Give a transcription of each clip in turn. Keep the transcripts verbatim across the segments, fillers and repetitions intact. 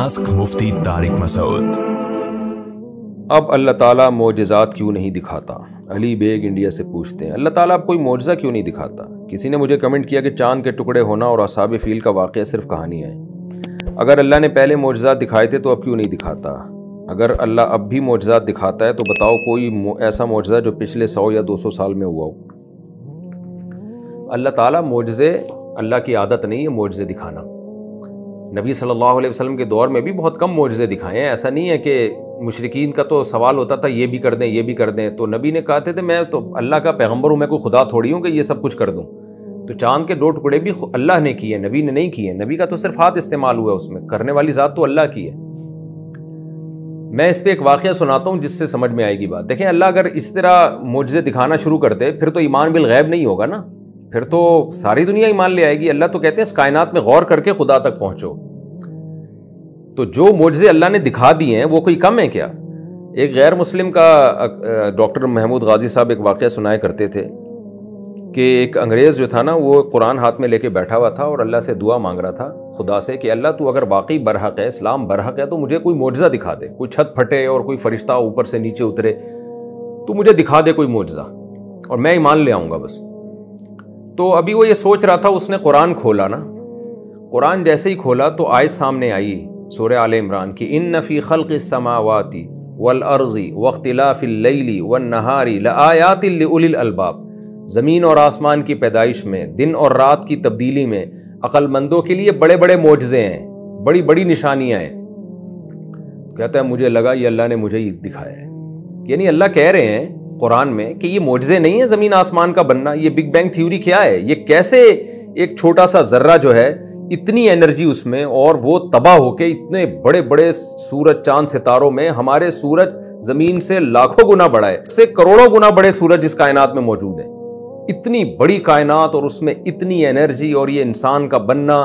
Mask मुफ्ती तारिक मसूद। अब अल्लाह ताला मोजज़ात क्यों नहीं दिखाता? अली बेग इंडिया से पूछते हैं, अल्लाह ताला आप कोई मोजज़ा क्यों नहीं दिखाता? किसी ने मुझे कमेंट किया कि चांद के टुकड़े होना और असाब फील का वाक़या सिर्फ कहानी है। अगर अल्लाह ने पहले मोजज़ात दिखाए थे तो अब क्यों नहीं दिखाता? अगर अल्लाह अब भी मोजज़ात दिखाता है तो बताओ कोई ऐसा मोजज़ा जो पिछले सौ या दो सौ साल में हुआ हो। अल्लाह ताला मोजज़े, अल्लाह की आदत नहीं है मोजज़े दिखाना। नबी सल्लल्लाहु अलैहि वसल्लम के दौर में भी बहुत कम मोजज़े दिखाए हैं। ऐसा नहीं है कि मुशरिकीन का तो सवाल होता था ये भी कर दें ये भी कर दें, तो नबी ने कहते थे मैं तो अल्लाह का पैगंबर हूँ, मैं कोई खुदा थोड़ी हूँ कि ये सब कुछ कर दूँ। तो चांद के दो टुकड़े भी अल्लाह ने किए, नबी ने नहीं किए। नबी का तो सिर्फ हाथ इस्तेमाल हुआ, उसमें करने वाली ज़ात तो अल्लाह की है। मैं इस पर एक वाक़या सुनाता हूँ जिससे समझ में आएगी बात। देखें, अल्लाह अगर इस तरह मोजज़े दिखाना शुरू करते फिर तो ईमान बिल गैब नहीं होगा ना, फिर तो सारी दुनिया ईमान ले आएगी। अल्लाह तो कहते हैं इस कायनात में गौर करके खुदा तक पहुँचो। तो जो मोजज़े अल्लाह ने दिखा दिए हैं वो कोई कम है क्या? एक गैर मुस्लिम का डॉक्टर महमूद गाजी साहब एक वाक़या सुनाया करते थे कि एक अंग्रेज़ जो था ना वो कुरान हाथ में लेके बैठा हुआ था और अल्लाह से दुआ मांग रहा था खुदा से कि अल्लाह तू अगर वाकई बरहक है, इस्लाम बरहक है, तो मुझे कोई मोजज़ा दिखा दे। कोई छत फटे और कोई फरिश्ता ऊपर से नीचे उतरे, तो मुझे दिखा दे कोई मोजज़ा और मैं ईमान ले आऊँगा बस। तो अभी वो ये सोच रहा था, उसने कुरान खोला ना, कुरान जैसे ही खोला तो आयत सामने आई सूरह आले इमरान की, इन्न फी खल्क़िस समावाति वल अर्ज़ि वख्तिलाफिल लैली वन नहारी लआयातिन लिउलिल अल्बाब। ज़मीन और आसमान की पैदाइश में, दिन और रात की तब्दीली में अक्लमंदों के लिए बड़े बड़े मोजज़े हैं, बड़ी बड़ी निशानियाँ हैं। कहता है मुझे लगा ये अल्लाह ने मुझे ही दिखाया है। यानी अल्लाह कह रहे हैं कुरान में कि ये मोजज़े नहीं है ज़मीन आसमान का बनना। ये बिग बैंग थ्योरी क्या है? ये कैसे एक छोटा सा जर्रा जो है इतनी एनर्जी उसमें और वो तबाह होके इतने बड़े बड़े सूरज चांद सितारों में, हमारे सूरज ज़मीन से लाखों गुना बड़ा है, से करोड़ों गुना बड़े सूरज इस कायनात में मौजूद हैं। इतनी बड़ी कायनात और उसमें इतनी एनर्जी और ये इंसान का बनना।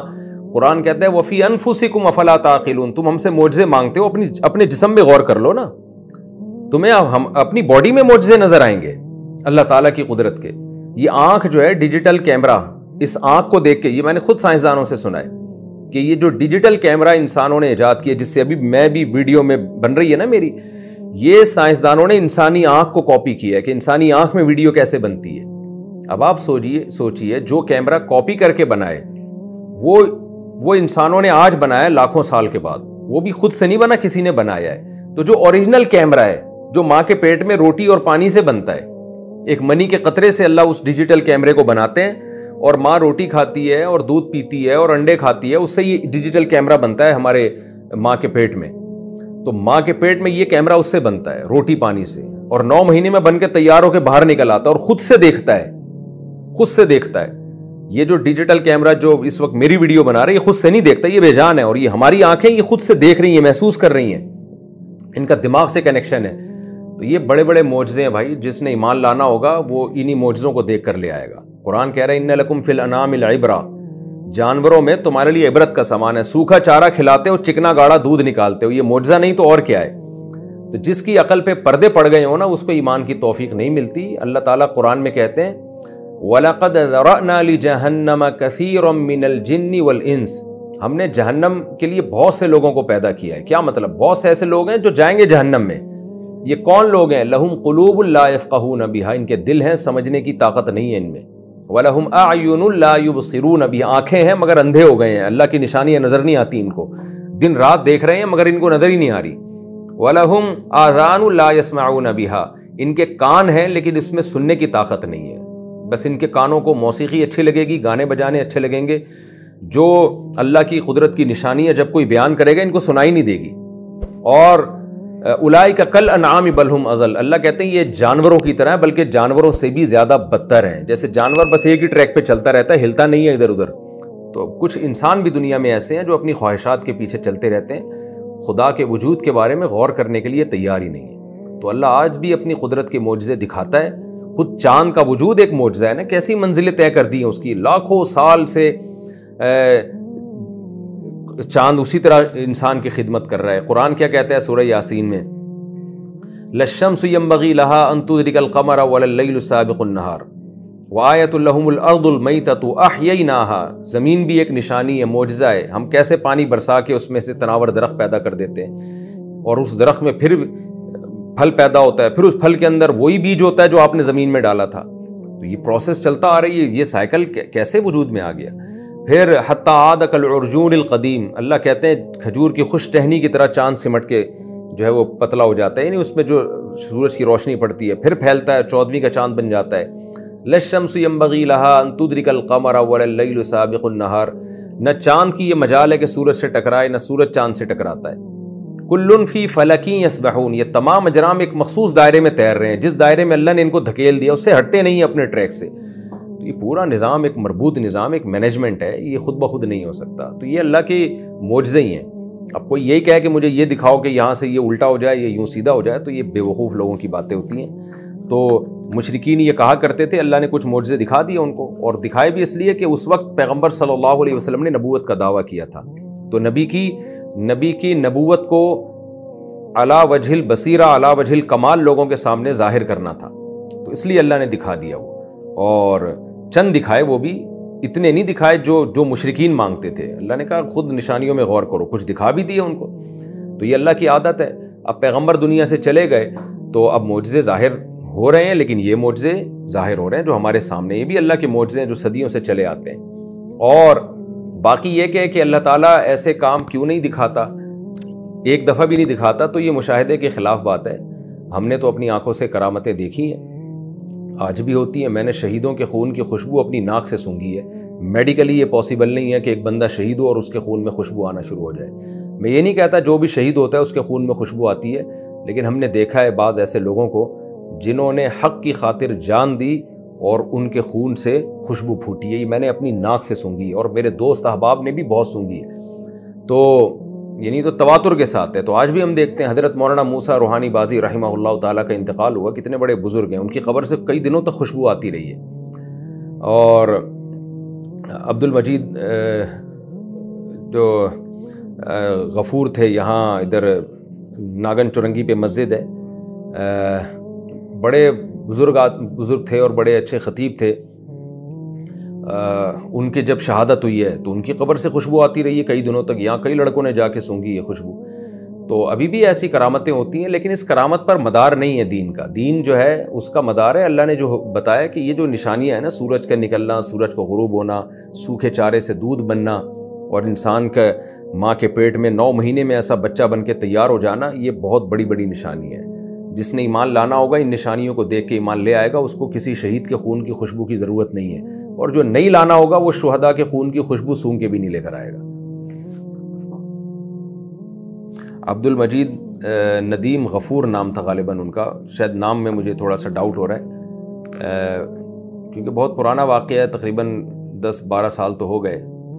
कुरान कहता है वफ़ी अनफुसिकुम अफला ताक़िलून, तुम हमसे मोजज़े मांगते हो, अपनी अपने जिस्म में गौर कर लो ना, तुम्हें हम अपनी बॉडी में मोजज़े नज़र आएंगे अल्लाह ताला की कुदरत के। ये आँख जो है डिजिटल कैमरा, इस आँख को देख के, ये मैंने खुद साइंसदानों से सुना है कि ये जो डिजिटल कैमरा इंसानों ने ईजाद किया, जिससे अभी मैं भी वीडियो में बन रही है ना मेरी, ये साइंसदानों ने इंसानी आँख को कॉपी किया है कि इंसानी आँख में वीडियो कैसे बनती है। अब आप सोचिए सोचिए जो कैमरा कॉपी करके बनाए वो वो इंसानों ने आज बनाया लाखों साल के बाद, वो भी खुद से नहीं बना, किसी ने बनाया है। तो जो ओरिजिनल कैमरा है जो माँ के पेट में रोटी और पानी से बनता है, एक मनी के कतरे से अल्लाह उस डिजिटल कैमरे को बनाते हैं और माँ रोटी खाती है और दूध पीती है और अंडे खाती है, उससे ये डिजिटल कैमरा बनता है हमारे माँ के पेट में। तो माँ के पेट में ये कैमरा उससे बनता है, रोटी पानी से, और नौ महीने में बन के तैयार होकर बाहर निकल आता है और खुद से देखता है, खुद से देखता है। ये जो डिजिटल कैमरा जो इस वक्त मेरी वीडियो बना रही है खुद से नहीं देखता, ये बेजान है, और ये हमारी आंखें ये खुद से देख रही हैं, महसूस कर रही हैं, इनका दिमाग से कनेक्शन है। तो ये बड़े बड़े मोजज़े हैं भाई, जिसने ईमान लाना होगा वो इन्हीं मोजज़ों को देख कर ले आएगा। कुरान कह रहा है इन्ना लकुम फिल अनामिल इब्रा, जानवरों में तुम्हारे लिए इबरत का सामान है, सूखा चारा खिलाते हो, चिकना गाढ़ा दूध निकालते हो, ये मोजज़ा नहीं तो और क्या है? तो जिसकी अकल पे पर्दे पड़ गए हो ना उसको ईमान की तौफीक नहीं मिलती। अल्लाह ताला कुरान में कहते हैं वलक़द ज़रअना लिजहन्नमा कसीरम मिनल जिन्नि वल इंस, हमने जहन्नम के लिए बहुत से लोगों को पैदा किया है। क्या मतलब? बहुत से ऐसे लोग हैं जो जाएंगे जहन्नम में। ये कौन लोग हैं? लहुम कुलूबुन ला यफ़क़हून बिहा, इनके दिल हैं, समझने की ताकत नहीं है इनमें। वलहुम आयुनुन ला युबसिरून बिहा, आँखें हैं मगर अंधे हो गए हैं, अल्लाह की निशानी नज़र नहीं आती इनको, दिन रात देख रहे हैं मगर इनको नज़र ही नहीं आ रही। वलहुम आज़ानुन ला यस्माऊन बिहा, इनके कान हैं लेकिन इसमें सुनने की ताकत नहीं है। बस इनके कानों को मौसीकी अच्छी लगेगी, गाने बजाने अच्छे लगेंगे, जो अल्लाह की कुदरत की निशानी है, जब कोई बयान करेगा इनको सुनाई नहीं देगी। और उलाई का कल अनाम बलहुम अजल, अल्लाह कहते हैं ये जानवरों की तरह है बल्कि जानवरों से भी ज़्यादा बदतर हैं। जैसे जानवर बस एक ही ट्रैक पे चलता रहता है, हिलता नहीं है इधर उधर, तो कुछ इंसान भी दुनिया में ऐसे हैं जो अपनी ख्वाहिशात के पीछे चलते रहते हैं, खुदा के वजूद के बारे में गौर करने के लिए तैयार ही नहीं है। तो अल्लाह आज भी अपनी कुदरत के मोजज़े दिखाता है। खुद चाँद का वजूद एक मोजज़ा है ना, कैसी मंजिलें तय कर दी हैं उसकी, लाखों साल से चांद उसी तरह इंसान की खिदमत कर रहा है। कुरान क्या कहता है सूरह यासीन में, लशम्सु यंबगी लहा अन तुदरिकल कमर वलल लैलु साबिकुन नहार, वायतुल्लहुमुल अर्दुल मैततु अहयनाहा, ज़मीन भी एक निशानी है, मोजज़ा है। हम कैसे पानी बरसा के उसमें से तनावर दरख्त पैदा कर देते हैं और उस दरख्त में फिर फल पैदा होता है, फिर उस फल के अंदर वही बीज होता है जो आपने ज़मीन में डाला था। तो ये प्रोसेस चलता आ रही है, ये साइकिल कैसे वजूद में आ गया। फिर हत्ता आद कल अर्जुनिल क़दीम, अल्लाह कहते हैं खजूर की खुश टहनी की तरह चाँद सिमट के जो है वो पतला हो जाता है, यानी उसमें जो सूरज की रोशनी पड़ती है, फिर फैलता है, चौदहवीं का चाँद बन जाता है। लशम्सु यंबगी लहा अन तुद्रिकल क़मर वल लैलु साबिक़ुन नहार, न चाँद की ये मजाल है कि सूरज से टकराए, न सूरज चाँद से टकराता है। कुल्लुन फी फलकी यसबहून, ये तमाम अजराम एक मखसूस दायरे में तैर रहे हैं, जिस दायरे में अल्लाह ने इनको धकेल दिया उससे हटते नहीं अपने ट्रैक से। तो ये पूरा निज़ाम एक मरबूत निज़ाम, एक मैनेजमेंट है, ये खुद ब खुद नहीं हो सकता। तो ये अल्लाह के मोजज़े ही हैं। अब कोई यही कहे कि मुझे ये दिखाओ कि यहाँ से ये उल्टा हो जाए, ये यूँ सीधा हो जाए, तो ये बेवकूफ़ लोगों की बातें होती हैं। तो मुशरिकीन ये कहा करते थे, अल्लाह ने कुछ मोजज़े दिखा दिए उनको, और दिखाए भी इसलिए कि उस वक्त पैगंबर सल्लल्लाहु अलैहि वसल्लम ने नबूवत का दावा किया था। तो नबी की नबी की नबूवत को अला वजहिल बसीरा, अला वजहिल कमाल लोगों के सामने ज़ाहिर करना था, तो इसलिए अल्लाह ने दिखा दिया वो। और चंद दिखाए, वो भी इतने नहीं दिखाए जो जो मुशरिकीन मांगते थे। अल्लाह ने कहा खुद निशानियों में गौर करो, कुछ दिखा भी दिए उनको। तो ये अल्लाह की आदत है। अब पैगंबर दुनिया से चले गए तो अब मोजज़े ज़ाहिर हो रहे हैं, लेकिन ये मोजज़े ज़ाहिर हो रहे हैं जो हमारे सामने, ये भी अल्लाह के मोजज़े हैं जो सदियों से चले आते हैं। और बाकी ये कहे कि अल्लाह ताला ऐसे काम क्यों नहीं दिखाता, एक दफ़ा भी नहीं दिखाता, तो ये मुशाहदे के ख़िलाफ़ बात है। हमने तो अपनी आंखों से करामतें देखी हैं, आज भी होती हैं। मैंने शहीदों के खून की खुशबू अपनी नाक से सूंघी है। मेडिकली ये पॉसिबल नहीं है कि एक बंदा शहीद हो और उसके खून में खुशबू आना शुरू हो जाए। मैं ये नहीं कहता जो भी शहीद होता है उसके खून में खुशबू आती है, लेकिन हमने देखा है बाज़ ऐसे लोगों को जिन्होंने हक़ की खातिर जान दी और उनके खून से खुशबू फूटी है। ये मैंने अपनी नाक से सूंघी और मेरे दोस्त अहबाब ने भी बहुत सूंघी है। तो यानी तो तवातुर के साथ है। तो आज भी हम देखते हैं हज़रत मौलाना मूसा रूहानी बाजी रहिमहुल्लाह ताला का इंतकाल हुआ, कितने बड़े बुज़ुर्ग हैं, उनकी क़बर से कई दिनों तक खुशबू आती रही है। और अब्दुल मजीद जो गफ़ूर थे, यहाँ इधर नागन चुरंगी पे मस्जिद है, बड़े बुज़ुर्ग बुज़ुर्ग थे और बड़े अच्छे ख़तीब थे। आ, उनके जब शहादत हुई है तो उनकी क़बर से खुशबू आती रही है कई दिनों तक। यहाँ कई लड़कों ने जाके सूंघी है खुशबू। तो अभी भी ऐसी करामतें होती हैं, लेकिन इस करामत पर मदार नहीं है दीन का। दीन जो है उसका मदार है अल्लाह ने जो बताया कि ये जो निशानियाँ हैं ना, सूरज का निकलना, सूरज को गुरूब होना, सूखे चारे से दूध बनना और इंसान का माँ के पेट में नौ महीने में ऐसा बच्चा बन के तैयार हो जाना, ये बहुत बड़ी बड़ी निशानी है। जिसने ईमान लाना होगा इन निशानियों को देख के ईमान ले आएगा, उसको किसी शहीद के खून की खुशबू की ज़रूरत नहीं है। और जो नहीं लाना होगा वो शुहदा के खून की खुशबू सूंघ के भी नहीं लेकर आएगा। अब्दुल मजीद नदीम गफ़ूर नाम था गालिबन उनका, शायद नाम में मुझे थोड़ा सा डाउट हो रहा है क्योंकि बहुत पुराना वाक़या है, तकरीबन दस बारह साल तो हो गए।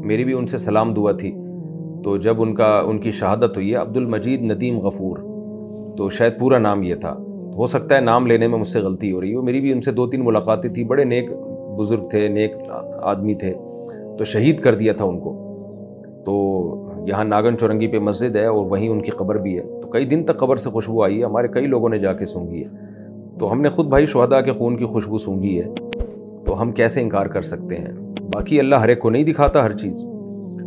मेरी भी उनसे सलाम दुआ थी। तो जब उनका उनकी शहादत हुई है, अब्दुल मजीद नदीम गफ़ूर, तो शायद पूरा नाम ये था, हो सकता है नाम लेने में मुझसे गलती हो रही हो। मेरी भी उनसे दो तीन मुलाकातें थी, बड़े नेक बुज़ुर्ग थे, नेक आदमी थे। तो शहीद कर दिया था उनको। तो यहाँ नागन चौरंगी पे मस्जिद है और वहीं उनकी कब्र भी है। तो कई दिन तक कब्र से खुशबू आई है, हमारे कई लोगों ने जाके सूंघी है। तो हमने खुद भाई शुहदा के खून की खुशबू सूंघी है, तो हम कैसे इनकार कर सकते हैं। बाकी अल्लाह हर एक को नहीं दिखाता हर चीज़।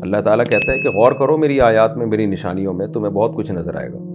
अल्लाह ताला कहता है कि गौर करो मेरी आयात में, मेरी निशानियों में, तुम्हें बहुत कुछ नज़र आएगा।